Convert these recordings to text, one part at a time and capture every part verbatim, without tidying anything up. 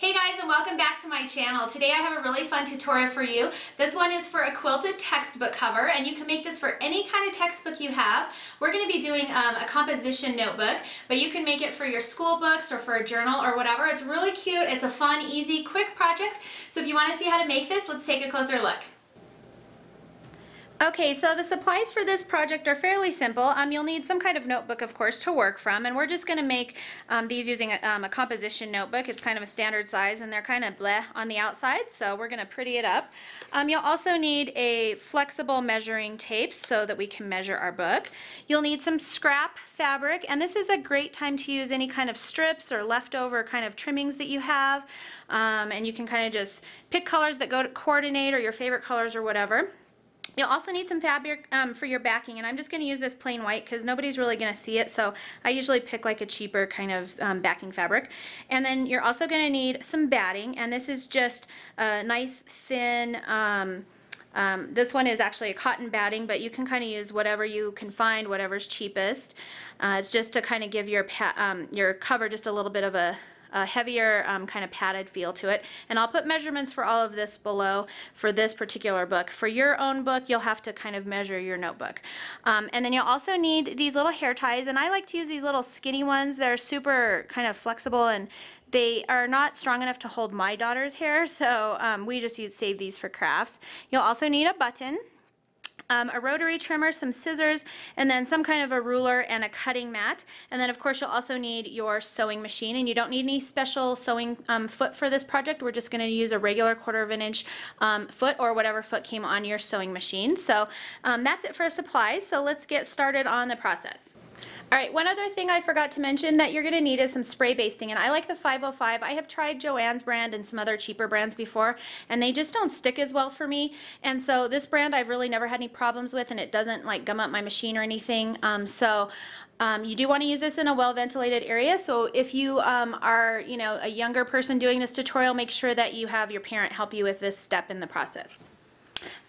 Hey guys, and welcome back to my channel. Today I have a really fun tutorial for you. This one is for a quilted textbook cover, and you can make this for any kind of textbook you have. We're going to be doing um, a composition notebook, but you can make it for your school books or for a journal or whatever. It's really cute. It's a fun, easy, quick project. So if you want to see how to make this, let's take a closer look. Okay, so the supplies for this project are fairly simple. Um, you'll need some kind of notebook, of course, to work from, and we're just going to make um, these using a, um, a composition notebook. It's kind of a standard size, and they're kind of bleh on the outside, so we're going to pretty it up. Um, you'll also need a flexible measuring tape so that we can measure our book. You'll need some scrap fabric, and this is a great time to use any kind of strips or leftover kind of trimmings that you have, um, and you can kind of just pick colors that go to coordinate or your favorite colors or whatever. You'll also need some fabric um, for your backing, and I'm just going to use this plain white because nobody's really going to see it, so I usually pick like a cheaper kind of um, backing fabric. And then you're also going to need some batting, and this is just a nice thin, um, um, this one is actually a cotton batting, but you can kind of use whatever you can find, whatever's cheapest. Uh, it's just to kind of give your, pa um, your cover just a little bit of a a heavier um, kind of padded feel to it. And I'll put measurements for all of this below for this particular book. For your own book, you'll have to kind of measure your notebook. Um, and then you'll also need these little hair ties, and I like to use these little skinny ones. They're super kind of flexible, and they are not strong enough to hold my daughter's hair, so um, we just use, save these for crafts. You'll also need a button, Um, a rotary trimmer, some scissors, and then some kind of a ruler and a cutting mat. And then of course you'll also need your sewing machine, and you don't need any special sewing um, foot for this project. We're just going to use a regular quarter of an inch um, foot, or whatever foot came on your sewing machine. So um, that's it for supplies, so let's get started on the process. Alright, one other thing I forgot to mention that you're going to need is some spray basting, and I like the five oh five. I have tried Joann's brand and some other cheaper brands before, and they just don't stick as well for me, and so this brand I've really never had any problems with, and it doesn't like gum up my machine or anything, um, so um, you do want to use this in a well-ventilated area. So if you um, are, you know, a younger person doing this tutorial, make sure that you have your parent help you with this step in the process.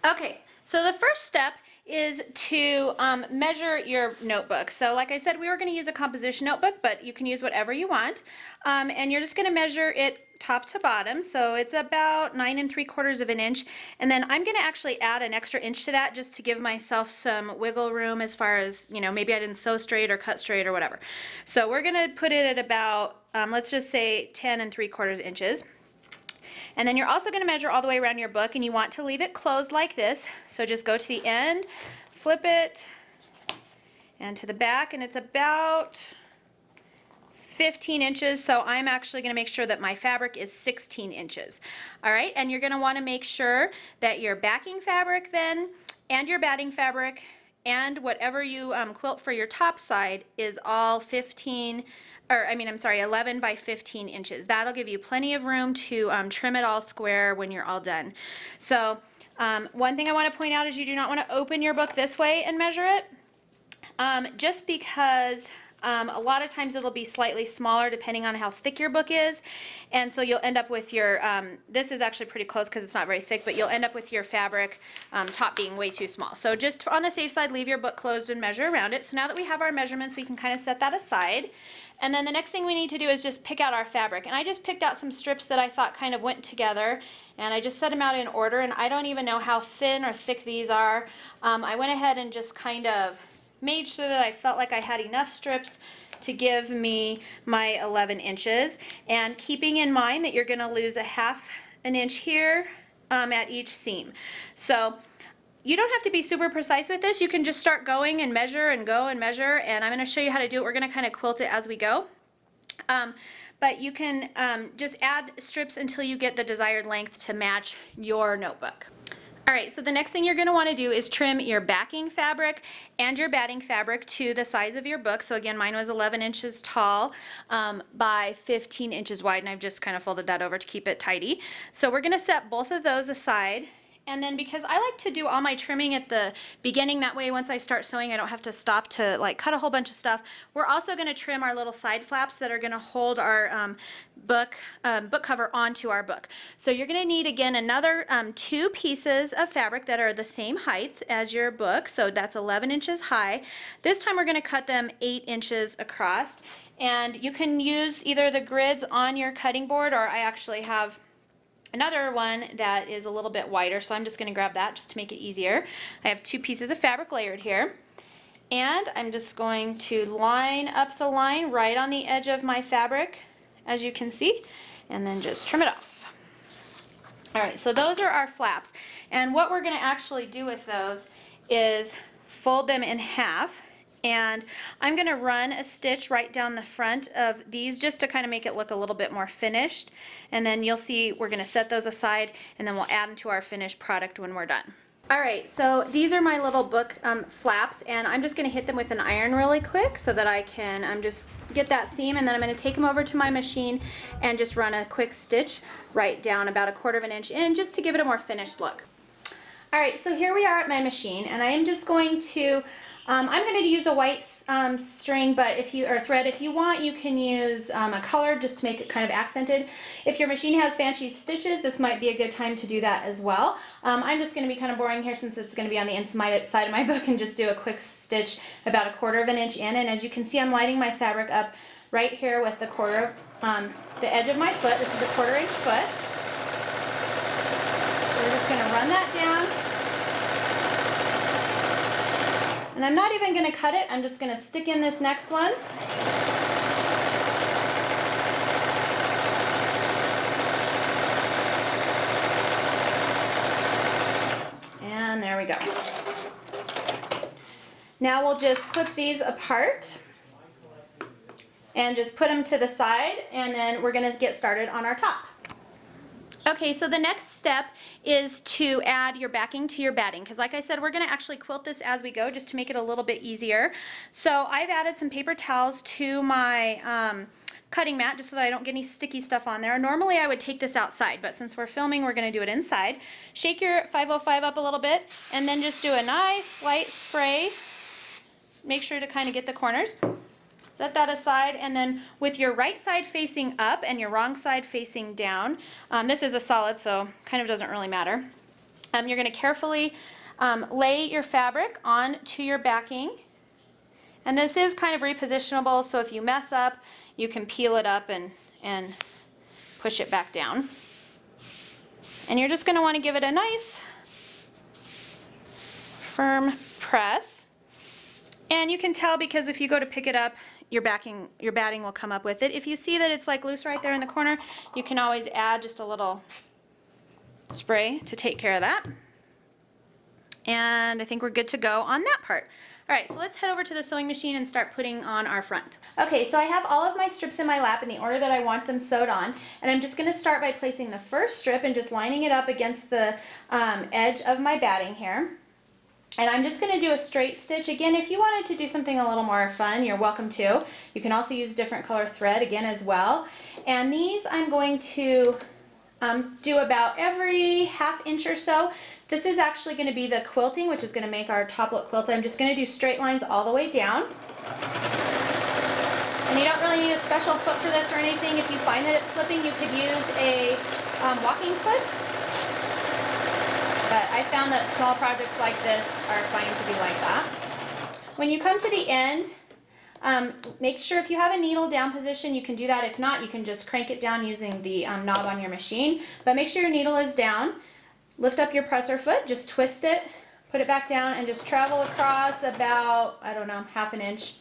Okay, so the first step is to um, measure your notebook. So like I said, we were going to use a composition notebook, but you can use whatever you want. Um, and you're just going to measure it top to bottom, so it's about nine and three quarters of an inch, and then I'm going to actually add an extra inch to that just to give myself some wiggle room as far as, you know, maybe I didn't sew straight or cut straight or whatever. So we're going to put it at about, um, let's just say ten and three quarters inches. And then you're also going to measure all the way around your book, and you want to leave it closed like this. So just go to the end, flip it, and to the back, and it's about fifteen inches, so I'm actually going to make sure that my fabric is sixteen inches. All right, and you're going to want to make sure that your backing fabric then, and your batting fabric, and whatever you um, quilt for your top side is all fifteen, or I mean, I'm sorry, eleven by fifteen inches. That'll give you plenty of room to um, trim it all square when you're all done. So um, one thing I want to point out is you do not want to open your book this way and measure it, um, just because um, a lot of times it'll be slightly smaller depending on how thick your book is, and so you'll end up with your, um, this is actually pretty close because it's not very thick, but you'll end up with your fabric um, top being way too small. So just on the safe side, leave your book closed and measure around it. So now that we have our measurements, we can kind of set that aside. And then the next thing we need to do is just pick out our fabric. And I just picked out some strips that I thought kind of went together, and I just set them out in order, and I don't even know how thin or thick these are. Um, I went ahead and just kind of made sure that I felt like I had enough strips to give me my eleven inches. And keeping in mind that you're going to lose a half an inch here um, at each seam. So you don't have to be super precise with this. You can just start going and measure and go and measure, and I'm going to show you how to do it. We're going to kind of quilt it as we go. Um, but you can um, just add strips until you get the desired length to match your notebook. Alright, so the next thing you're going to want to do is trim your backing fabric and your batting fabric to the size of your book. So again, mine was eleven inches tall um, by fifteen inches wide, and I've just kind of folded that over to keep it tidy. So we're going to set both of those aside. And then because I like to do all my trimming at the beginning, that way once I start sewing I don't have to stop to like cut a whole bunch of stuff. We're also going to trim our little side flaps that are going to hold our um, book um, book cover onto our book. So you're going to need again another um, two pieces of fabric that are the same height as your book, so that's eleven inches high. This time we're going to cut them eight inches across, and you can use either the grids on your cutting board, or I actually have another one that is a little bit wider, so I'm just going to grab that just to make it easier. I have two pieces of fabric layered here, and I'm just going to line up the line right on the edge of my fabric, as you can see, and then just trim it off. Alright, so those are our flaps, and what we're going to actually do with those is fold them in half. And I'm going to run a stitch right down the front of these just to kind of make it look a little bit more finished, and then you'll see we're going to set those aside and then we'll add them to our finished product when we're done. Alright, so these are my little book um, flaps, and I'm just going to hit them with an iron really quick so that I can um, just get that seam, and then I'm going to take them over to my machine and just run a quick stitch right down about a quarter of an inch in just to give it a more finished look. Alright, so here we are at my machine, and I am just going to Um, I'm going to use a white um, string, but if you or thread, if you want, you can use um, a color just to make it kind of accented. If your machine has fancy stitches, this might be a good time to do that as well. Um, I'm just going to be kind of boring here since it's going to be on the inside side of my book, and just do a quick stitch about a quarter of an inch in. And as you can see, I'm lining my fabric up right here with the quarter, um, the edge of my foot. This is a quarter inch foot. So we're just going to run that down. And I'm not even going to cut it, I'm just going to stick in this next one. And there we go. Now we'll just clip these apart and just put them to the side, and then we're going to get started on our top. Okay, so the next step is to add your backing to your batting, because like I said, we're going to actually quilt this as we go just to make it a little bit easier. So I've added some paper towels to my um, cutting mat just so that I don't get any sticky stuff on there. Normally I would take this outside, but since we're filming, we're going to do it inside. Shake your five oh five up a little bit, and then just do a nice light spray. Make sure to kind of get the corners. Set that aside, and then with your right side facing up and your wrong side facing down, um, this is a solid so kind of doesn't really matter, um, you're going to carefully um, lay your fabric onto your backing, and this is kind of repositionable, so if you mess up you can peel it up and, and push it back down. And you're just going to want to give it a nice firm press. And you can tell because if you go to pick it up, your backing, your batting will come up with it. If you see that it's like loose right there in the corner, you can always add just a little spray to take care of that. And I think we're good to go on that part. Alright, so let's head over to the sewing machine and start putting on our front. Okay, so I have all of my strips in my lap in the order that I want them sewed on, and I'm just going to start by placing the first strip and just lining it up against the um, edge of my batting here. And I'm just going to do a straight stitch. Again, if you wanted to do something a little more fun, you're welcome to. You can also use different color thread again as well. And these I'm going to um, do about every half inch or so. This is actually going to be the quilting, which is going to make our toplet quilt. I'm just going to do straight lines all the way down. And you don't really need a special foot for this or anything. If you find that it's slipping, you could use a um, walking foot. But I found that small projects like this are fine to be like that. When you come to the end, um, make sure if you have a needle down position, you can do that. If not, you can just crank it down using the um, knob on your machine. But make sure your needle is down. Lift up your presser foot, just twist it, put it back down, and just travel across about, I don't know, half an inch.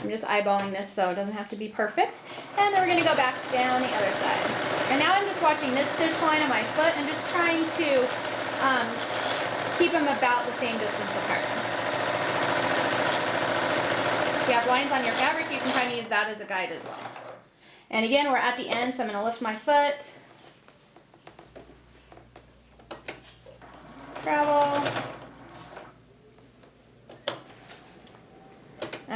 I'm just eyeballing this so it doesn't have to be perfect. And then we're going to go back down the other side. And now I'm just watching this stitch line on my foot and just trying to Um, keep them about the same distance apart. If you have lines on your fabric, you can kind of use that as a guide as well. And again, we're at the end, so I'm going to lift my foot, travel,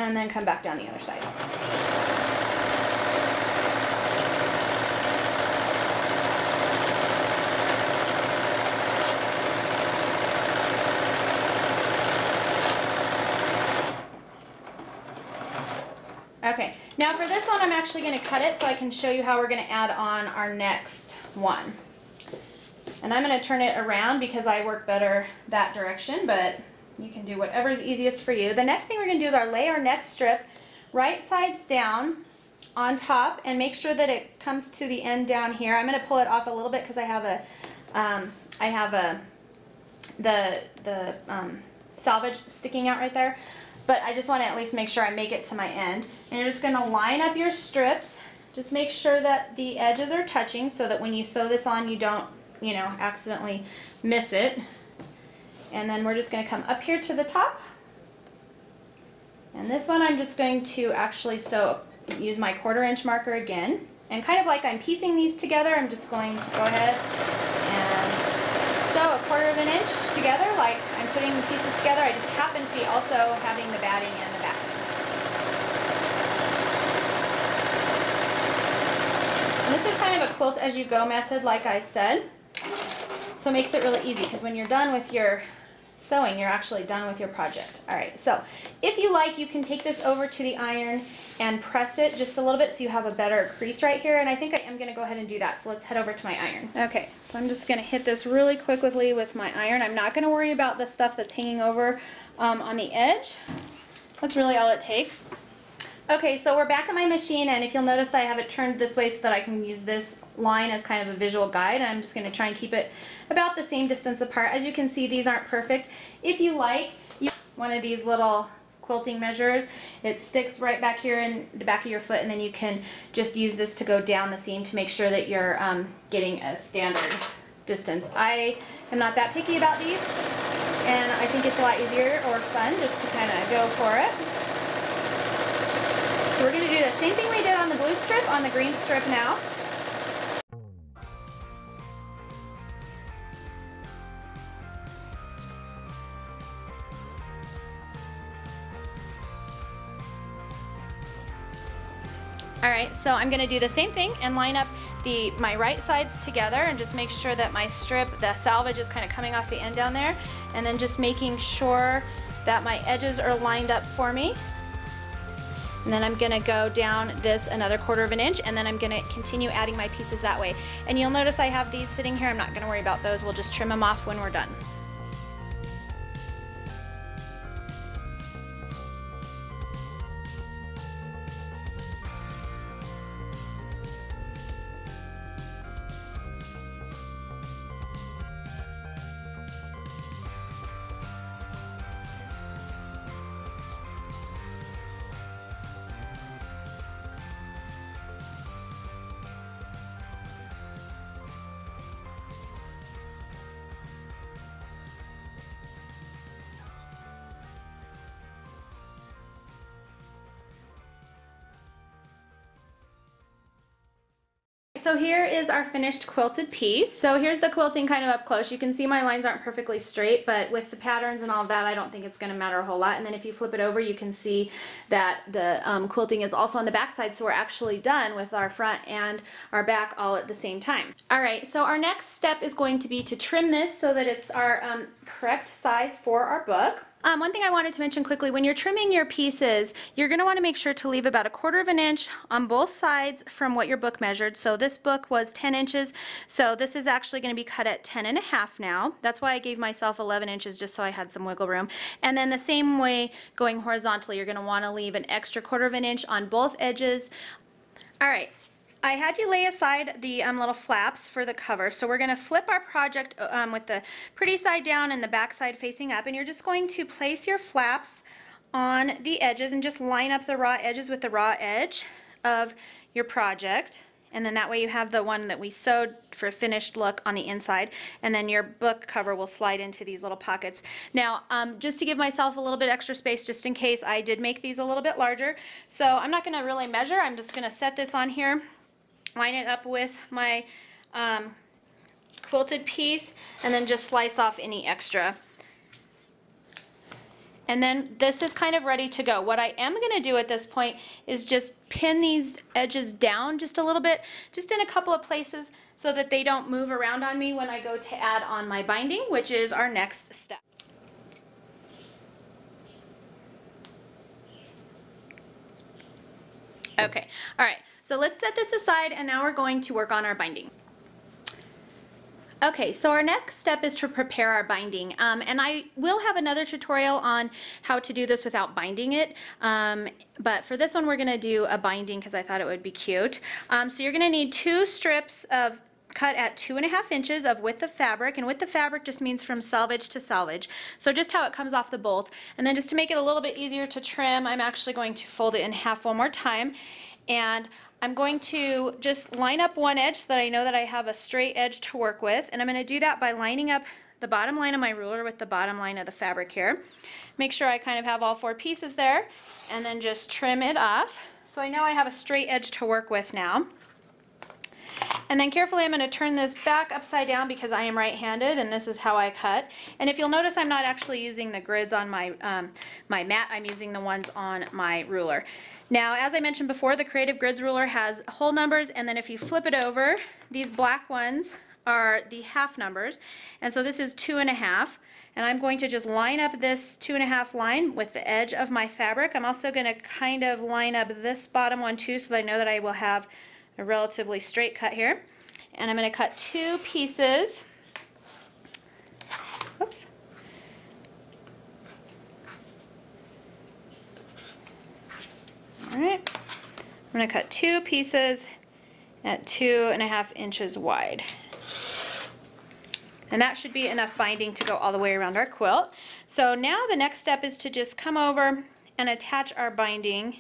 and then come back down the other side. Okay, now for this one, I'm actually going to cut it so I can show you how we're going to add on our next one. And I'm going to turn it around because I work better that direction, but you can do whatever is easiest for you. The next thing we're going to do is our lay our next strip right sides down on top and make sure that it comes to the end down here. I'm going to pull it off a little bit because I have a, um, I have a, the, the um, salvage sticking out right there. But I just want to at least make sure I make it to my end. And you're just going to line up your strips. Just make sure that the edges are touching so that when you sew this on, you don't, you know, accidentally miss it. And then we're just going to come up here to the top. And this one I'm just going to actually sew, use my quarter inch marker again. And kind of like I'm piecing these together, I'm just going to go ahead and sew a quarter of an inch together like putting the pieces together. I just happen to be also having the batting and the backing. And this is kind of a quilt as you go method, like I said. So it makes it really easy because when you're done with your sewing, you're actually done with your project. All right, so if you like, you can take this over to the iron and press it just a little bit so you have a better crease right here. And I think I am going to go ahead and do that. So let's head over to my iron. Okay, so I'm just going to hit this really quickly with my iron. I'm not going to worry about the stuff that's hanging over um, on the edge. That's really all it takes. Okay, so we're back at my machine, and if you'll notice, I have it turned this way so that I can use this line as kind of a visual guide, and I'm just going to try and keep it about the same distance apart. As you can see, these aren't perfect. If you like, you one of these little quilting measures. It sticks right back here in the back of your foot, and then you can just use this to go down the seam to make sure that you're um, getting a standard distance. I am not that picky about these, and I think it's a lot easier or fun just to kind of go for it. So we're going to do the same thing we did on the blue strip, on the green strip now. Alright, so I'm going to do the same thing and line up the my right sides together and just make sure that my strip, the salvage is kind of coming off the end down there, and then just making sure that my edges are lined up for me. And then I'm gonna go down this another quarter of an inch, and then I'm gonna continue adding my pieces that way. And you'll notice I have these sitting here. I'm not gonna worry about those. We'll just trim them off when we're done. So here is our finished quilted piece. So here's the quilting kind of up close. You can see my lines aren't perfectly straight, but with the patterns and all of that, I don't think it's going to matter a whole lot. And then if you flip it over, you can see that the um, quilting is also on the back side, so we're actually done with our front and our back all at the same time. Alright, so our next step is going to be to trim this so that it's our um, correct size for our book. Um, one thing I wanted to mention quickly, when you're trimming your pieces, you're going to want to make sure to leave about a quarter of an inch on both sides from what your book measured. So this book was ten inches, so this is actually going to be cut at ten and a half now. That's why I gave myself eleven inches, just so I had some wiggle room. And then the same way, going horizontally, you're going to want to leave an extra quarter of an inch on both edges. All right. I had you lay aside the um, little flaps for the cover, so we're going to flip our project um, with the pretty side down and the back side facing up, and you're just going to place your flaps on the edges and just line up the raw edges with the raw edge of your project, and then that way you have the one that we sewed for a finished look on the inside, and then your book cover will slide into these little pockets. Now, um, just to give myself a little bit extra space, just in case, I did make these a little bit larger, so I'm not going to really measure. I'm just going to set this on here. Line it up with my um, quilted piece, and then just slice off any extra. And then this is kind of ready to go. What I am going to do at this point is just pin these edges down just a little bit, just in a couple of places, so that they don't move around on me when I go to add on my binding, which is our next step. Okay, all right, so let's set this aside and now we're going to work on our binding. Okay, so our next step is to prepare our binding, um, and I will have another tutorial on how to do this without binding it, um, but for this one we're going to do a binding because I thought it would be cute. Um, so you're going to need two strips of cut at two and a half inches of width of fabric, and width of fabric just means from selvage to selvage, so just how it comes off the bolt. And then just to make it a little bit easier to trim, I'm actually going to fold it in half one more time, and I'm going to just line up one edge so that I know that I have a straight edge to work with, and I'm going to do that by lining up the bottom line of my ruler with the bottom line of the fabric here. Make sure I kind of have all four pieces there, and then just trim it off. So I know I have a straight edge to work with now. And then carefully I'm going to turn this back upside down because I am right-handed and this is how I cut. And if you'll notice, I'm not actually using the grids on my, um, my mat, I'm using the ones on my ruler. Now, as I mentioned before, the Creative Grids ruler has whole numbers, and then if you flip it over, these black ones are the half numbers, and so this is two and a half, and I'm going to just line up this two and a half line with the edge of my fabric. I'm also going to kind of line up this bottom one too so that I know that I will have a relatively straight cut here, and I'm going to cut two pieces. Oops. All right, I'm going to cut two pieces at two and a half inches wide, and that should be enough binding to go all the way around our quilt. So now the next step is to just come over and attach our binding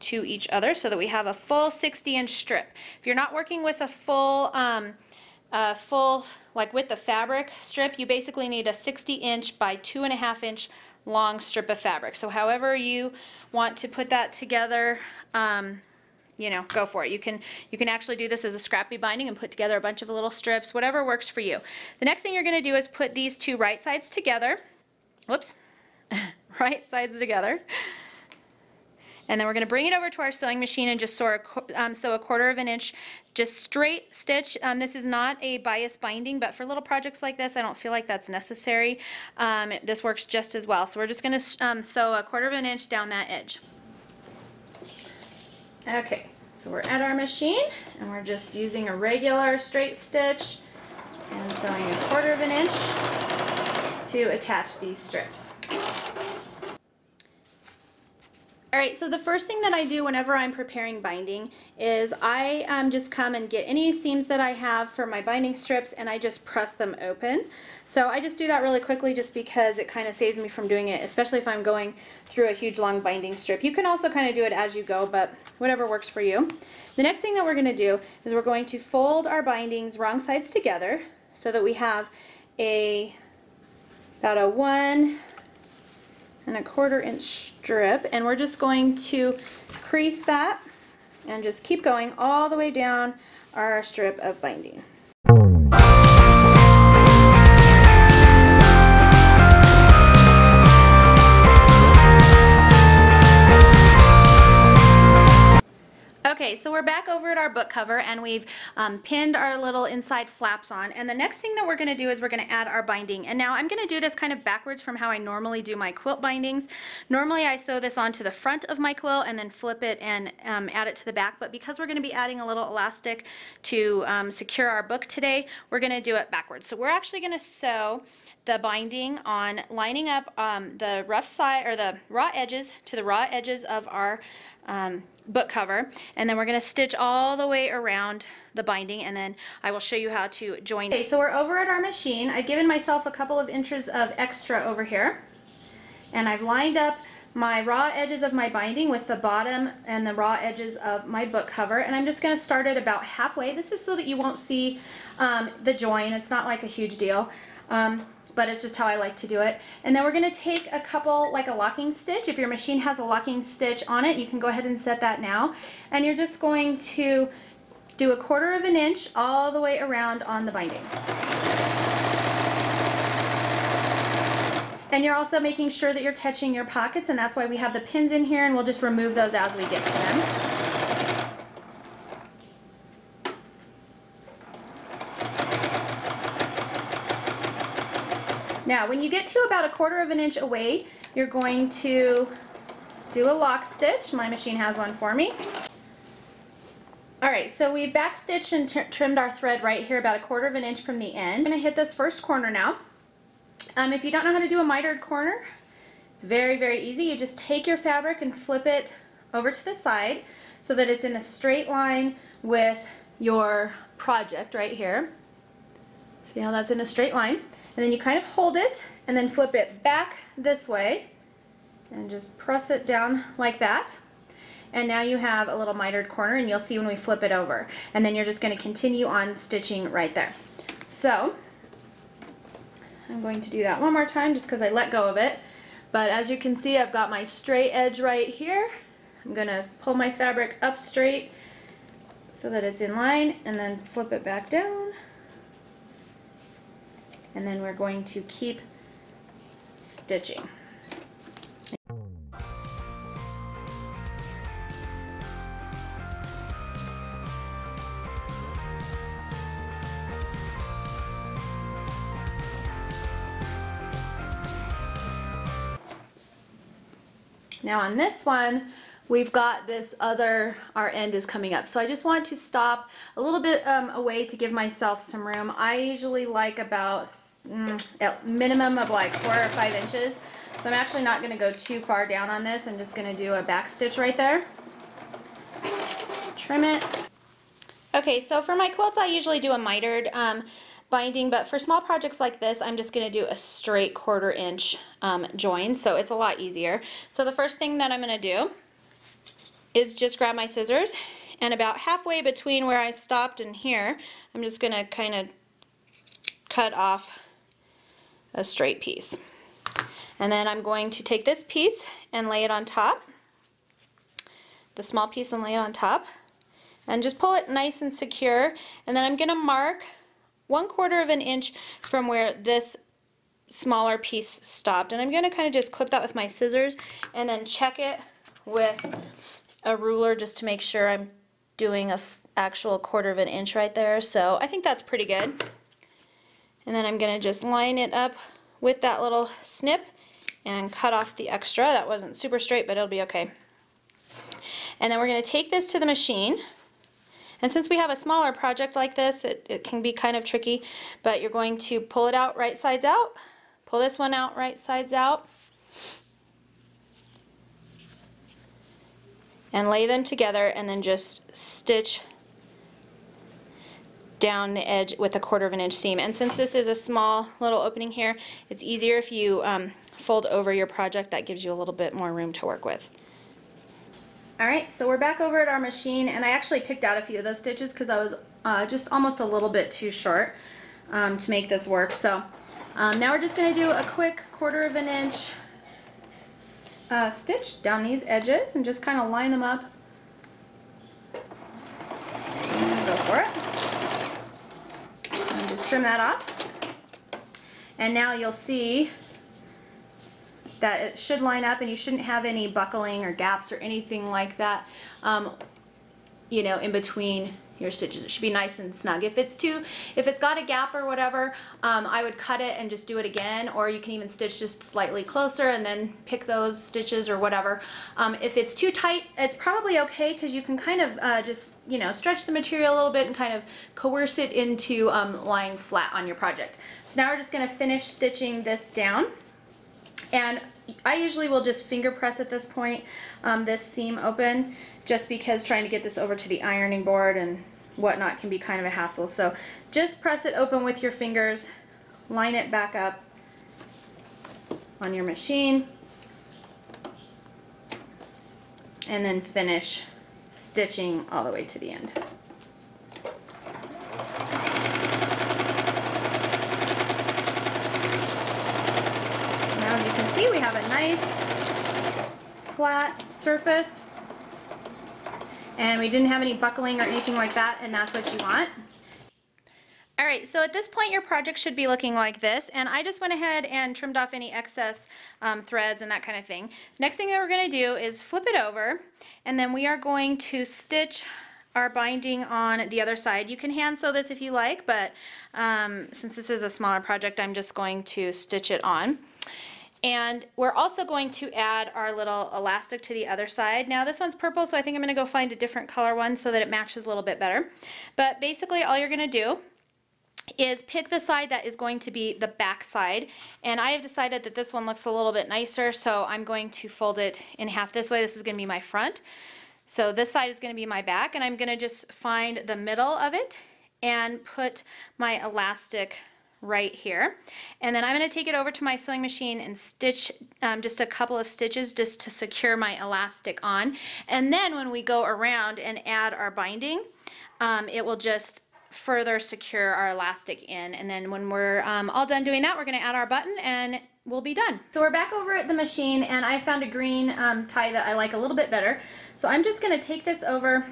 to each other so that we have a full sixty inch strip. If you're not working with a full um, a full like with the fabric strip, you basically need a sixty inch by two and a half inch long strip of fabric. So however you want to put that together, um, you know, go for it. You can you can actually do this as a scrappy binding and put together a bunch of little strips, whatever works for you. The next thing you're going to do is put these two right sides together. Whoops. Right sides together. And then we're going to bring it over to our sewing machine and just sew a, um, sew a quarter of an inch, just straight stitch. Um, this is not a bias binding, but for little projects like this, I don't feel like that's necessary. Um, it, this works just as well. So we're just going to um, sew a quarter of an inch down that edge. Okay, so we're at our machine, and we're just using a regular straight stitch and sewing a quarter of an inch to attach these strips. Alright, so the first thing that I do whenever I'm preparing binding is I um, just come and get any seams that I have for my binding strips and I just press them open. So I just do that really quickly just because it kind of saves me from doing it, especially if I'm going through a huge long binding strip. You can also kind of do it as you go, but whatever works for you. The next thing that we're going to do is we're going to fold our bindings wrong sides together so that we have a about a one and a quarter inch strip, and we're just going to crease that and just keep going all the way down our strip of binding. Okay, so we're back over at our book cover and we've um, pinned our little inside flaps on, and the next thing that we're going to do is we're going to add our binding. And now I'm going to do this kind of backwards from how I normally do my quilt bindings. Normally I sew this onto the front of my quilt and then flip it and um, add it to the back, but because we're going to be adding a little elastic to um, secure our book today, we're going to do it backwards. So we're actually going to sew the binding on lining up um, the rough side or the raw edges to the raw edges of our um, book cover, and then we're going to stitch all the way around the binding, and then I will show you how to join it. Okay, so we're over at our machine. I've given myself a couple of inches of extra over here, and I've lined up my raw edges of my binding with the bottom and the raw edges of my book cover, and I'm just going to start at about halfway. This is so that you won't see um, the join. It's not like a huge deal, um, but it's just how I like to do it. And then we're going to take a couple, like a locking stitch. If your machine has a locking stitch on it, you can go ahead and set that now. And you're just going to do a quarter of an inch all the way around on the binding. And you're also making sure that you're catching your pockets, and that's why we have the pins in here, and we'll just remove those as we get to them. Now, when you get to about a quarter of an inch away, you're going to do a lock stitch. My machine has one for me. Alright, so we backstitched and trimmed our thread right here about a quarter of an inch from the end. I'm going to hit this first corner now. Um, if you don't know how to do a mitered corner, it's very, very easy. You just take your fabric and flip it over to the side so that it's in a straight line with your project right here. See how that's in a straight line? And then you kind of hold it and then flip it back this way and just press it down like that. And now you have a little mitered corner, and you'll see when we flip it over. And then you're just going to continue on stitching right there. So I'm going to do that one more time just because I let go of it. But as you can see, I've got my straight edge right here. I'm going to pull my fabric up straight so that it's in line and then flip it back down. And then we're going to keep stitching. Now on this one, we've got this other, our end is coming up. So I just want to stop a little bit um, away to give myself some room. I usually like about mm, a minimum of like four or five inches. So I'm actually not going to go too far down on this. I'm just going to do a back stitch right there. Trim it. Okay, so for my quilts, I usually do a mitered um, binding, but for small projects like this, I'm just going to do a straight quarter inch um, join, so it's a lot easier. So the first thing that I'm going to do is just grab my scissors, and about halfway between where I stopped and here, I'm just going to kind of cut off a straight piece. And then I'm going to take this piece and lay it on top, the small piece and lay it on top, and just pull it nice and secure, and then I'm going to mark one quarter of an inch from where this smaller piece stopped, and I'm going to kind of just clip that with my scissors and then check it with a ruler just to make sure I'm doing a f actual quarter of an inch right there. So I think that's pretty good. And then I'm going to just line it up with that little snip and cut off the extra. That wasn't super straight, but it'll be okay. And then we're going to take this to the machine. And since we have a smaller project like this, it, it can be kind of tricky, but you're going to pull it out right sides out, pull this one out right sides out, and lay them together and then just stitch down the edge with a quarter of an inch seam. And since this is a small little opening here, it's easier if you um, fold over your project. That gives you a little bit more room to work with. Alright, so we're back over at our machine, and I actually picked out a few of those stitches because I was uh, just almost a little bit too short um, to make this work. So um, now we're just going to do a quick quarter of an inch uh, stitch down these edges and just kind of line them up. And go for it. And just trim that off. And now you'll see that it should line up, and you shouldn't have any buckling or gaps or anything like that, um, you know, in between your stitches. It should be nice and snug. If it's too, if it's got a gap or whatever, um, I would cut it and just do it again, or you can even stitch just slightly closer and then pick those stitches or whatever. Um, if it's too tight, it's probably okay because you can kind of uh, just, you know, stretch the material a little bit and kind of coerce it into um, lying flat on your project. So now we're just going to finish stitching this down. And I usually will just finger press at this point, um, this seam open, just because trying to get this over to the ironing board and whatnot can be kind of a hassle. So just press it open with your fingers, line it back up on your machine, and then finish stitching all the way to the end. We have a nice flat surface, and we didn't have any buckling or anything like that, and that's what you want. Alright, so at this point your project should be looking like this, and I just went ahead and trimmed off any excess um, threads and that kind of thing. Next thing that we're going to do is flip it over, and then we are going to stitch our binding on the other side. You can hand sew this if you like, but um, since this is a smaller project, I'm just going to stitch it on. And we're also going to add our little elastic to the other side. Now this one's purple, so I think I'm going to go find a different color one so that it matches a little bit better. But basically all you're going to do is pick the side that is going to be the back side. And I have decided that this one looks a little bit nicer, so I'm going to fold it in half this way. This is going to be my front. So this side is going to be my back, and I'm going to just find the middle of it and put my elastic right here. And then I'm going to take it over to my sewing machine and stitch um, just a couple of stitches just to secure my elastic on. And then when we go around and add our binding, um, it will just further secure our elastic in. And then when we're um, all done doing that, we're going to add our button and we'll be done. So we're back over at the machine, and I found a green um, tie that I like a little bit better. So I'm just going to take this over.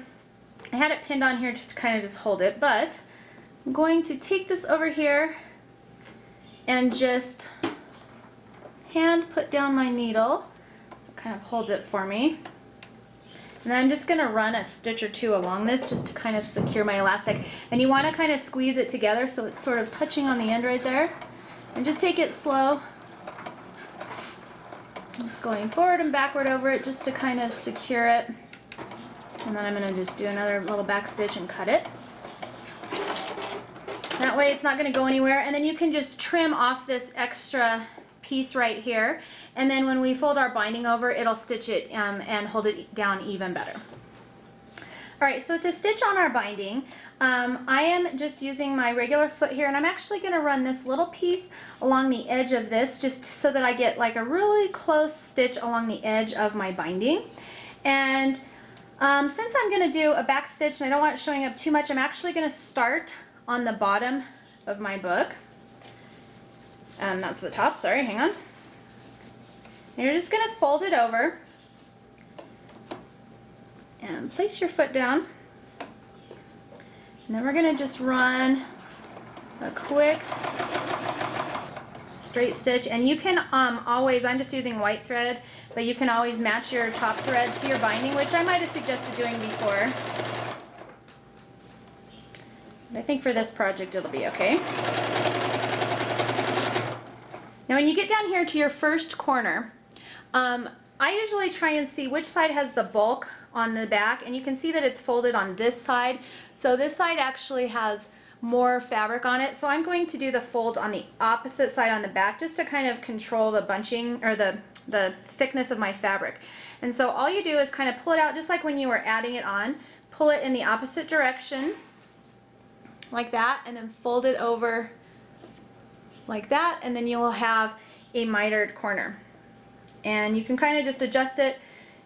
I had it pinned on here just to kind of just hold it, but I'm going to take this over here and just hand put down my needle. It kind of holds it for me. And I'm just going to run a stitch or two along this just to kind of secure my elastic. And you want to kind of squeeze it together so it's sort of touching on the end right there. And just take it slow. I'm just going forward and backward over it just to kind of secure it. And then I'm going to just do another little back stitch and cut it. That way it's not going to go anywhere. And then you can just trim off this extra piece right here, and then when we fold our binding over, it'll stitch it um, and hold it down even better. Alright, so to stitch on our binding, um, I am just using my regular foot here, and I'm actually going to run this little piece along the edge of this just so that I get like a really close stitch along the edge of my binding. And um, since I'm going to do a back stitch and I don't want it showing up too much, I'm actually going to start on the bottom of my book. Um, that's the top, sorry, hang on. And you're just going to fold it over and place your foot down. And then we're going to just run a quick straight stitch. And you can um, always, I'm just using white thread, but you can always match your top thread to your binding, which I might have suggested doing before. But I think for this project it'll be okay. Now when you get down here to your first corner, um, I usually try and see which side has the bulk on the back, and you can see that it's folded on this side. So this side actually has more fabric on it, so I'm going to do the fold on the opposite side on the back just to kind of control the bunching or the, the thickness of my fabric. And so all you do is kind of pull it out just like when you were adding it on, pull it in the opposite direction like that, and then fold it over like that, and then you will have a mitered corner. And you can kind of just adjust it.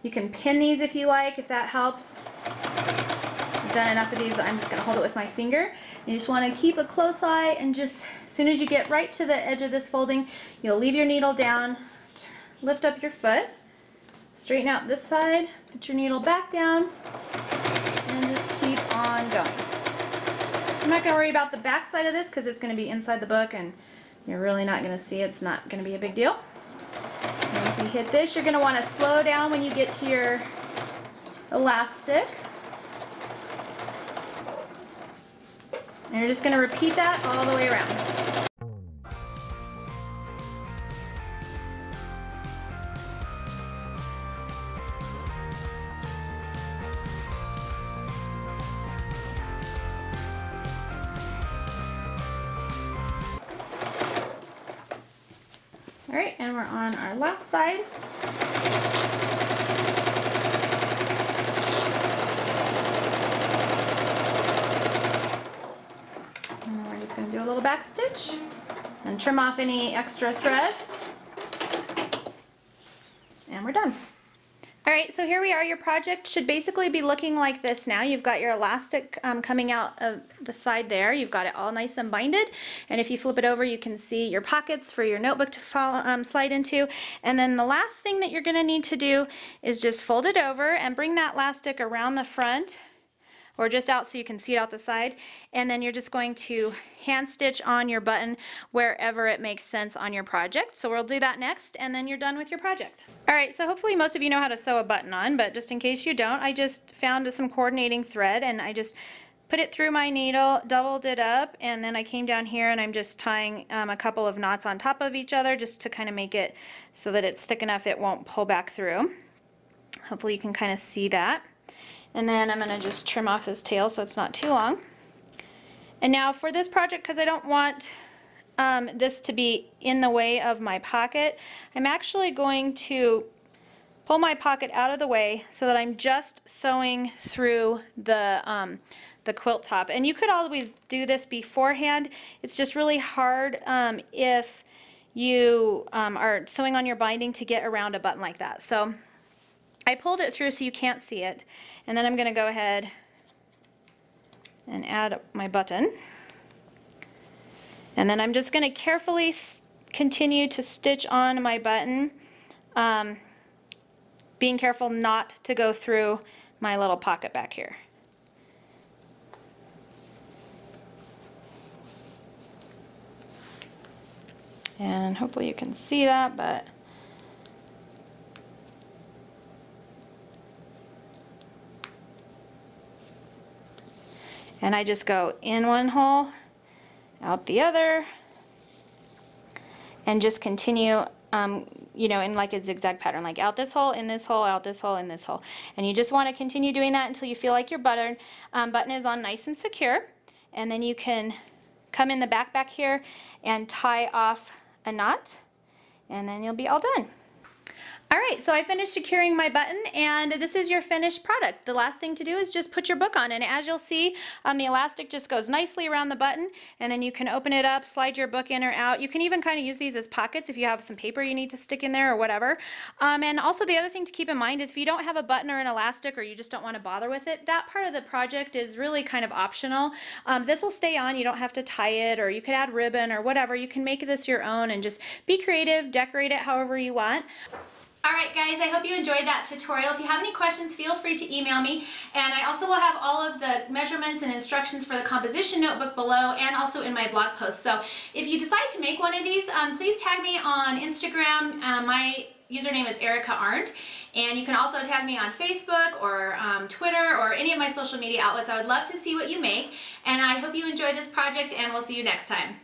You can pin these if you like, if that helps. I've done enough of these that I'm just going to hold it with my finger. You just want to keep a close eye, and just as soon as you get right to the edge of this folding, you'll leave your needle down, lift up your foot, straighten out this side, put your needle back down, and just keep on going. I'm not going to worry about the back side of this because it's going to be inside the book and you're really not going to see it. It's not going to be a big deal. Once you hit this, you're going to want to slow down when you get to your elastic. And you're just going to repeat that all the way around. Alright, and we're on our last side. And we're just going to do a little back stitch and trim off any extra threads. And we're done. Alright, so here we are. Your project should basically be looking like this now. You've got your elastic um, coming out of the side there. You've got it all nice and binded. And if you flip it over, you can see your pockets for your notebook to fall, um, slide into. And then the last thing that you're going to need to do is just fold it over and bring that elastic around the front, or just out so you can see it out the side. And then you're just going to hand stitch on your button wherever it makes sense on your project. So we'll do that next, and then you're done with your project. All right, so hopefully most of you know how to sew a button on, but just in case you don't, I just found some coordinating thread, and I just put it through my needle, doubled it up, and then I came down here and I'm just tying um, a couple of knots on top of each other just to kind of make it so that it's thick enough it won't pull back through. Hopefully you can kind of see that. And then I'm going to just trim off his tail so it's not too long. And now for this project, because I don't want um, this to be in the way of my pocket, I'm actually going to pull my pocket out of the way so that I'm just sewing through the, um, the quilt top. And you could always do this beforehand. It's just really hard um, if you um, are sewing on your binding to get around a button like that. So I pulled it through so you can't see it. And then I'm going to go ahead and add my button. And then I'm just going to carefully continue to stitch on my button. Um, being careful not to go through my little pocket back here. And hopefully you can see that, but and I just go in one hole, out the other, and just continue um, you know, in like a zigzag pattern, like out this hole, in this hole, out this hole, in this hole. And you just want to continue doing that until you feel like your button, um, button is on nice and secure. And then you can come in the back back here and tie off a knot, and then you'll be all done. All right, so I finished securing my button, and this is your finished product. The last thing to do is just put your book on, and as you'll see, um, the elastic just goes nicely around the button, and then you can open it up, slide your book in or out. You can even kind of use these as pockets if you have some paper you need to stick in there or whatever. Um, and also the other thing to keep in mind is if you don't have a button or an elastic or you just don't want to bother with it, that part of the project is really kind of optional. Um, this will stay on. You don't have to tie it, or you could add ribbon or whatever. You can make this your own and just be creative, decorate it however you want. Alright guys, I hope you enjoyed that tutorial. If you have any questions, feel free to email me, and I also will have all of the measurements and instructions for the composition notebook below and also in my blog post. So if you decide to make one of these, um, please tag me on Instagram. Uh, my username is Erica Arndt, and you can also tag me on Facebook or um, Twitter or any of my social media outlets. I would love to see what you make, and I hope you enjoy this project, and we'll see you next time.